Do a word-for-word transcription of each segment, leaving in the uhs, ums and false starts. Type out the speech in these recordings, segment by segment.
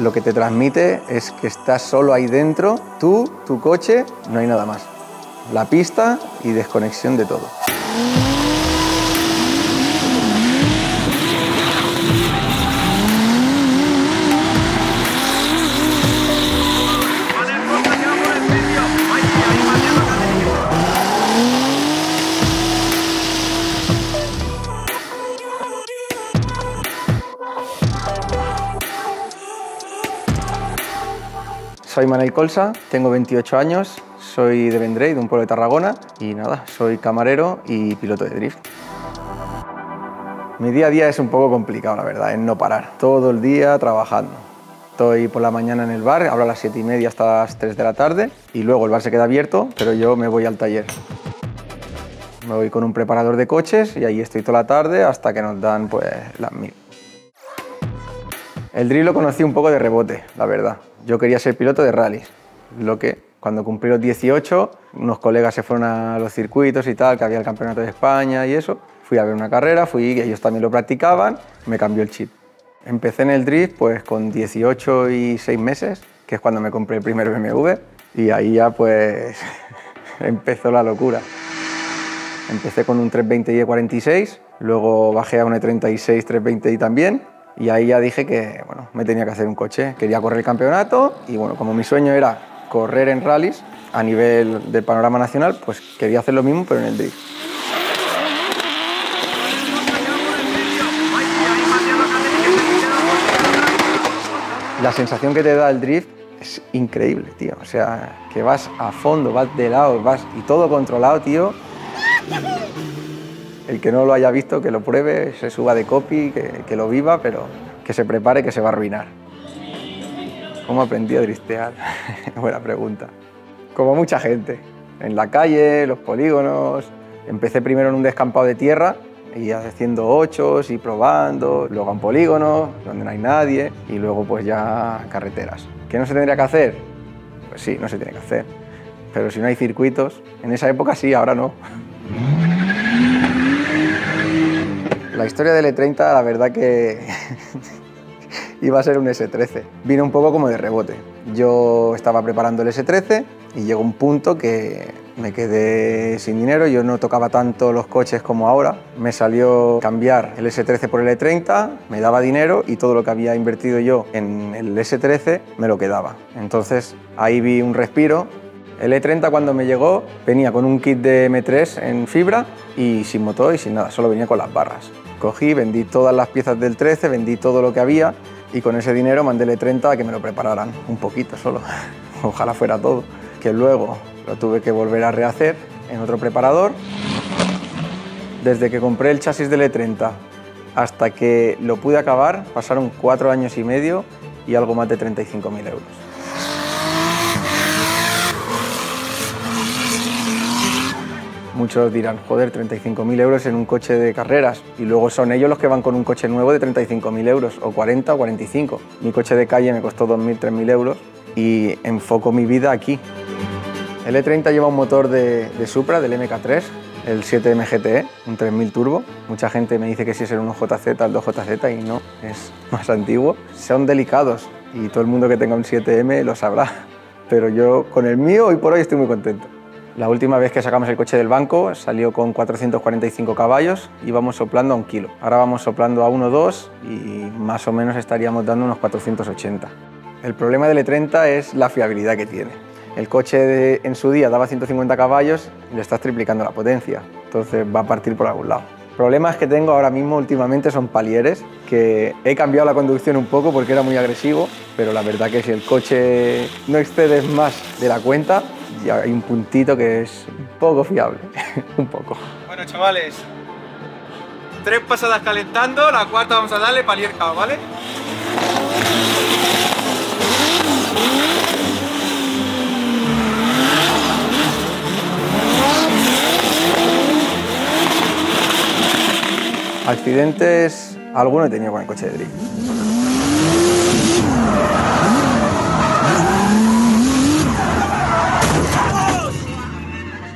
lo que te transmite es que estás solo ahí dentro, tú, tu coche, no hay nada más. La pista y desconexión de todo. Soy Manuel Colsa, tengo veintiocho años, soy de Vendrell, de un pueblo de Tarragona, y nada, soy camarero y piloto de drift. Mi día a día es un poco complicado, la verdad, es no parar. Todo el día trabajando. Estoy por la mañana en el bar, hablo a las siete y media hasta las tres de la tarde, y luego el bar se queda abierto, pero yo me voy al taller. Me voy con un preparador de coches y ahí estoy toda la tarde hasta que nos dan pues las mil. El drift lo conocí un poco de rebote, la verdad. Yo quería ser piloto de rallies, lo que cuando cumplí los dieciocho, unos colegas se fueron a los circuitos y tal, que había el Campeonato de España y eso. Fui a ver una carrera, fui, ellos también lo practicaban, me cambió el chip. Empecé en el drift pues con dieciocho y seis meses, que es cuando me compré el primer B M W, y ahí ya pues empezó la locura. Empecé con un tres veinte i e cuarenta y seis, luego bajé a un e treinta y seis tres veinte i también. Y ahí ya dije que bueno, me tenía que hacer un coche. Quería correr el campeonato y bueno, como mi sueño era correr en rallies a nivel del panorama nacional, pues quería hacer lo mismo pero en el drift. La sensación que te da el drift es increíble, tío. O sea, que vas a fondo, vas de lado, vas y todo controlado, tío. El que no lo haya visto, que lo pruebe, se suba de copy, que, que lo viva, pero que se prepare, que se va a arruinar. ¿Cómo aprendí a driftear? Buena pregunta. Como mucha gente, en la calle, los polígonos. Empecé primero en un descampado de tierra, y haciendo ochos y probando, luego en polígonos, donde no hay nadie, y luego pues ya carreteras. ¿Qué no se tendría que hacer? Pues sí, no se tiene que hacer. Pero si no hay circuitos, en esa época sí, ahora no. La historia del e treinta, la verdad que iba a ser un ese trece. Vino un poco como de rebote. Yo estaba preparando el ese trece y llegó un punto que me quedé sin dinero. Yo no tocaba tanto los coches como ahora. Me salió cambiar el ese trece por el e treinta, me daba dinero y todo lo que había invertido yo en el ese trece me lo quedaba. Entonces ahí vi un respiro. El e treinta cuando me llegó venía con un kit de eme tres en fibra y sin motor y sin nada, solo venía con las barras. Cogí, vendí todas las piezas del trece, vendí todo lo que había y con ese dinero mandé el e treinta a que me lo prepararan, un poquito solo, ojalá fuera todo. Que luego lo tuve que volver a rehacer en otro preparador. Desde que compré el chasis del e treinta hasta que lo pude acabar, pasaron cuatro años y medio y algo más de treinta y cinco mil euros. Muchos dirán, joder, treinta y cinco mil euros en un coche de carreras y luego son ellos los que van con un coche nuevo de treinta y cinco mil euros o cuarenta o cuarenta y cinco. Mi coche de calle me costó dos mil, tres mil euros y enfoco mi vida aquí. El e treinta lleva un motor de, de Supra, del eme ka tres, el siete eme ge te e, un tres mil turbo. Mucha gente me dice que si es el uno jota zeta, el dos jota zeta y no, es más antiguo. Son delicados y todo el mundo que tenga un siete eme lo sabrá, pero yo con el mío hoy por hoy estoy muy contento. La última vez que sacamos el coche del banco salió con cuatrocientos cuarenta y cinco caballos y vamos soplando a un kilo. Ahora vamos soplando a uno coma dos y más o menos estaríamos dando unos cuatrocientos ochenta. El problema del e treinta es la fiabilidad que tiene. El coche de, en su día daba ciento cincuenta caballos y le estás triplicando la potencia, entonces va a partir por algún lado. Problemas que tengo ahora mismo últimamente son palieres, que he cambiado la conducción un poco porque era muy agresivo, pero la verdad que si el coche no excedes más de la cuenta, y hay un puntito que es un poco fiable, un poco. Bueno, chavales, tres pasadas calentando, la cuarta vamos a darle palier cao, ¿vale? Accidentes, alguno he tenido con el coche de drift.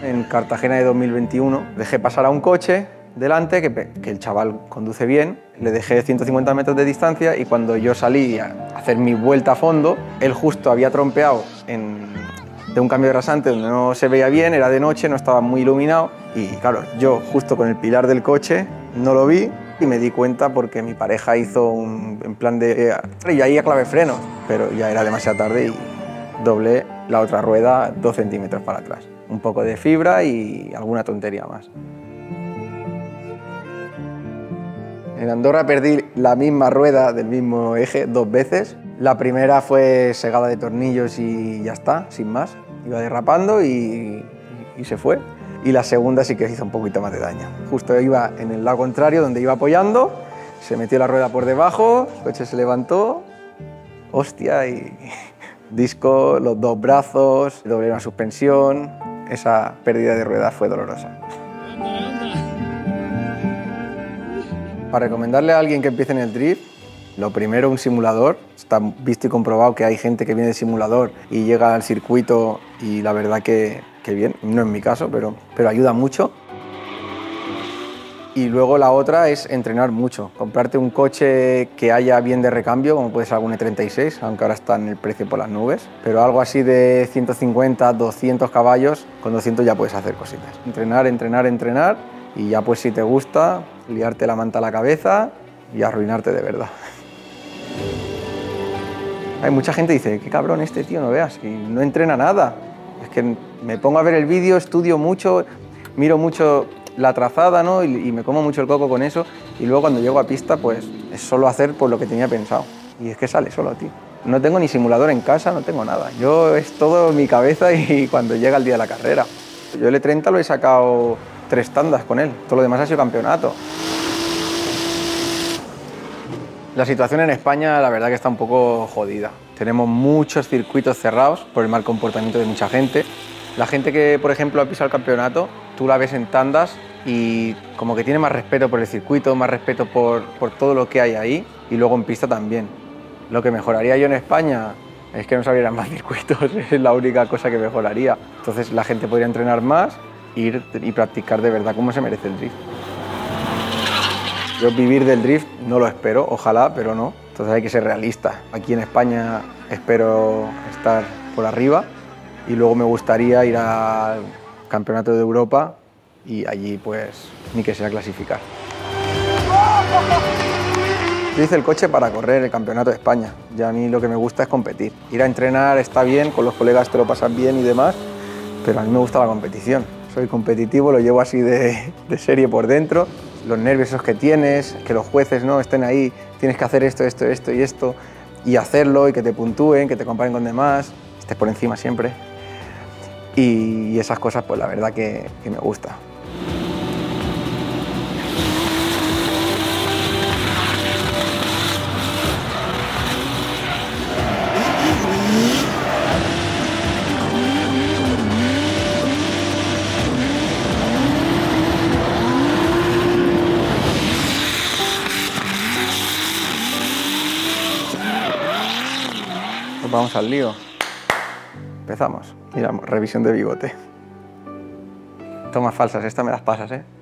En Cartagena de dos mil veintiuno dejé pasar a un coche delante, que, que el chaval conduce bien, le dejé ciento cincuenta metros de distancia y cuando yo salí a hacer mi vuelta a fondo, él justo había trompeado en, de un cambio de rasante donde no se veía bien, era de noche, no estaba muy iluminado y claro, yo justo con el pilar del coche no lo vi y me di cuenta porque mi pareja hizo un en plan de... Eh, y ahí aclavé frenos, pero ya era demasiado tarde y doblé la otra rueda dos centímetros para atrás. Un poco de fibra y alguna tontería más. En Andorra perdí la misma rueda del mismo eje dos veces. La primera fue segada de tornillos y ya está, sin más. Iba derrapando y, y se fue. Y la segunda sí que hizo un poquito más de daño. Justo iba en el lado contrario donde iba apoyando, se metió la rueda por debajo, el coche se levantó, hostia, y disco, los dos brazos, doblé una suspensión. Esa pérdida de rueda fue dolorosa. Para recomendarle a alguien que empiece en el drift, lo primero, un simulador. Está visto y comprobado que hay gente que viene de simulador y llega al circuito y la verdad que, que bien, no es mi caso, pero, pero ayuda mucho. Y luego la otra es entrenar mucho. Comprarte un coche que haya bien de recambio, como puede ser algún e treinta y seis, aunque ahora está en el precio por las nubes, pero algo así de ciento cincuenta, doscientos caballos, con doscientos ya puedes hacer cositas. Entrenar, entrenar, entrenar y ya pues si te gusta, liarte la manta a la cabeza y arruinarte de verdad. Hay mucha gente que dice, qué cabrón este tío, no veas, que no entrena nada. Es que me pongo a ver el vídeo, estudio mucho, miro mucho la trazada, ¿no? Y, y me como mucho el coco con eso y luego cuando llego a pista pues es solo hacer por lo que tenía pensado. Y es que sale solo, tío. No tengo ni simulador en casa, no tengo nada. Yo es todo mi cabeza y cuando llega el día de la carrera. Yo el e treinta lo he sacado tres tandas con él, todo lo demás ha sido campeonato. La situación en España la verdad que está un poco jodida. Tenemos muchos circuitos cerrados por el mal comportamiento de mucha gente. La gente que, por ejemplo, ha pisado el campeonato, tú la ves en tandas y como que tiene más respeto por el circuito, más respeto por, por todo lo que hay ahí y luego en pista también. Lo que mejoraría yo en España es que no se abrieran más circuitos, es la única cosa que mejoraría. Entonces la gente podría entrenar más, ir y practicar de verdad como se merece el drift. Yo vivir del drift no lo espero, ojalá, pero no. Entonces hay que ser realista. Aquí en España espero estar por arriba y luego me gustaría ir al Campeonato de Europa y allí pues ni que sea clasificar. Yo hice el coche para correr el Campeonato de España y a mí lo que me gusta es competir. Ir a entrenar está bien, con los colegas te lo pasan bien y demás, pero a mí me gusta la competición. Soy competitivo, lo llevo así de, de serie por dentro. Los nervios esos que tienes, que los jueces no estén ahí, tienes que hacer esto, esto, esto y esto, y hacerlo, y que te puntúen, que te comparen con demás, estés por encima siempre. Y esas cosas, pues la verdad que, que me gusta. Vamos al lío. Empezamos. Mira, revisión de bigote. Tomas falsas, esta me las pasas, ¿eh?